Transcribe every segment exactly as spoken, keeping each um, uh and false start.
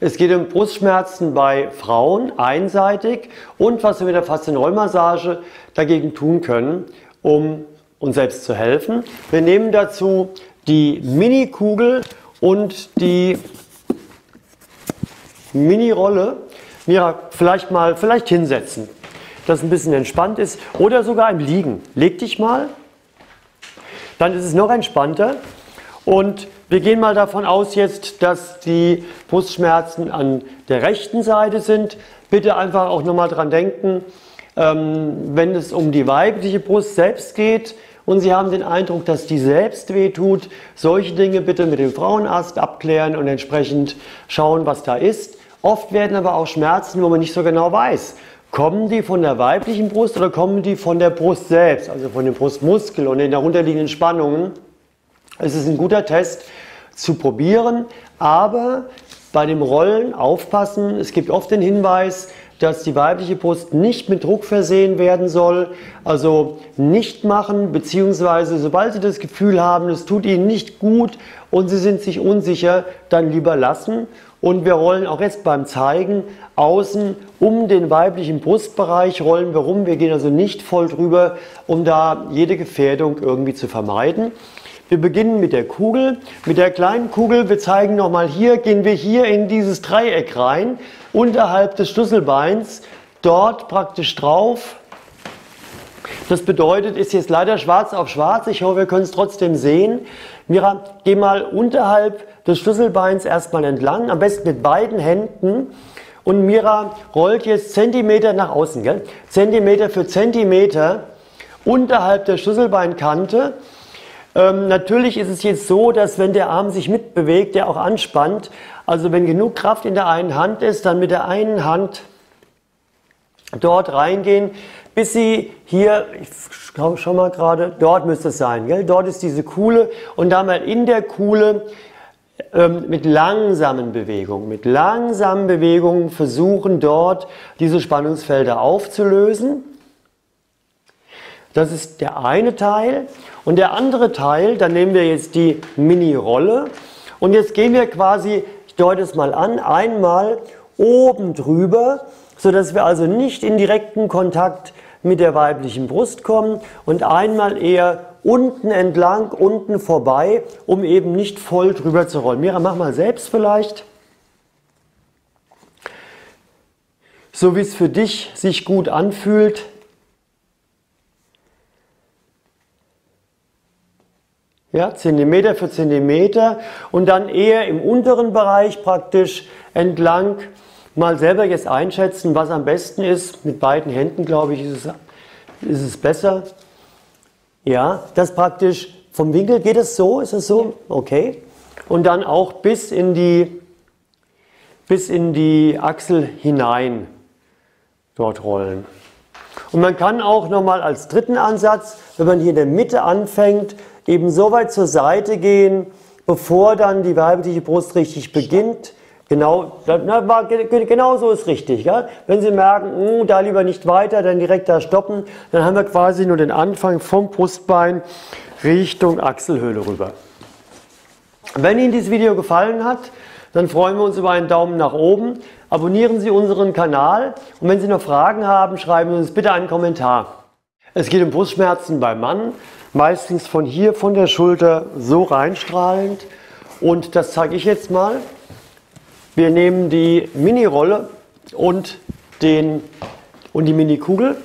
Es geht um Brustschmerzen bei Frauen einseitig und was wir mit der Faszienrollmassage dagegen tun können, um uns selbst zu helfen. Wir nehmen dazu die Mini-Kugel und die Minirolle. Mira, vielleicht mal vielleicht hinsetzen, dass es ein bisschen entspannt ist oder sogar im Liegen. Leg dich mal, dann ist es noch entspannter. Und wir gehen mal davon aus jetzt, dass die Brustschmerzen an der rechten Seite sind. Bitte einfach auch nochmal dran denken, ähm, wenn es um die weibliche Brust selbst geht und Sie haben den Eindruck, dass die selbst wehtut, solche Dinge bitte mit dem Frauenarzt abklären und entsprechend schauen, was da ist. Oft werden aber auch Schmerzen, wo man nicht so genau weiß, kommen die von der weiblichen Brust oder kommen die von der Brust selbst, also von dem Brustmuskel und den darunterliegenden Spannungen. Es ist ein guter Test zu probieren, aber bei dem Rollen aufpassen. Es gibt oft den Hinweis, dass die weibliche Brust nicht mit Druck versehen werden soll. Also nicht machen, beziehungsweise sobald Sie das Gefühl haben, es tut Ihnen nicht gut und Sie sind sich unsicher, dann lieber lassen. Und wir rollen auch jetzt beim Zeigen außen um den weiblichen Brustbereich, rollen wir rum. Wir gehen also nicht voll drüber, um da jede Gefährdung irgendwie zu vermeiden. Wir beginnen mit der Kugel, mit der kleinen Kugel, wir zeigen nochmal hier, gehen wir hier in dieses Dreieck rein, unterhalb des Schlüsselbeins, dort praktisch drauf. Das bedeutet, ist jetzt leider schwarz auf schwarz, ich hoffe, wir können es trotzdem sehen. Mira, geh mal unterhalb des Schlüsselbeins erstmal entlang, am besten mit beiden Händen. Und Mira rollt jetzt Zentimeter nach außen, gell? Zentimeter für Zentimeter unterhalb der Schlüsselbeinkante. Ähm, natürlich ist es jetzt so, dass wenn der Arm sich mitbewegt, der auch anspannt. Also wenn genug Kraft in der einen Hand ist, dann mit der einen Hand dort reingehen, bis Sie hier, ich glaube schon mal gerade, dort müsste es sein, gell? Dort ist diese Kuhle und da mal in der Kuhle ähm, mit langsamen Bewegungen, mit langsamen Bewegungen versuchen dort diese Spannungsfelder aufzulösen. Das ist der eine Teil. Und der andere Teil, dann nehmen wir jetzt die Mini-Rolle. Und jetzt gehen wir quasi, ich deute es mal an, einmal oben drüber, sodass wir also nicht in direkten Kontakt mit der weiblichen Brust kommen. Und einmal eher unten entlang, unten vorbei, um eben nicht voll drüber zu rollen. Mira, mach mal selbst vielleicht. So wie es für dich sich gut anfühlt. Ja, Zentimeter für Zentimeter und dann eher im unteren Bereich praktisch entlang mal selber jetzt einschätzen, was am besten ist. Mit beiden Händen, glaube ich, ist es, ist es besser. Ja, das praktisch vom Winkel geht es so, ist es so? Okay. Und dann auch bis in die, bis in die Achsel hinein dort rollen. Und man kann auch nochmal als dritten Ansatz, wenn man hier in der Mitte anfängt, eben so weit zur Seite gehen, bevor dann die weibliche Brust richtig beginnt. Genau, na, genau so ist richtig. Ja? Wenn Sie merken, mh, da lieber nicht weiter, dann direkt da stoppen, dann haben wir quasi nur den Anfang vom Brustbein Richtung Achselhöhle rüber. Wenn Ihnen dieses Video gefallen hat, dann freuen wir uns über einen Daumen nach oben. Abonnieren Sie unseren Kanal und wenn Sie noch Fragen haben, schreiben Sie uns bitte einen Kommentar. Es geht um Brustschmerzen beim Mann, meistens von hier, von der Schulter, so reinstrahlend. Und das zeige ich jetzt mal. Wir nehmen die Mini-Rolle und, den, und die Mini-Kugel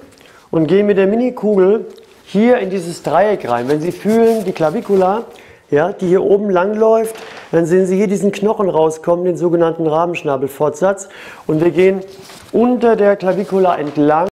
und gehen mit der Mini-Kugel hier in dieses Dreieck rein. Wenn Sie fühlen, die Klavikula, ja, die hier oben lang läuft, dann sehen Sie hier diesen Knochen rauskommen, den sogenannten Rahmenschnabelfortsatz. Und wir gehen unter der Klavikula entlang.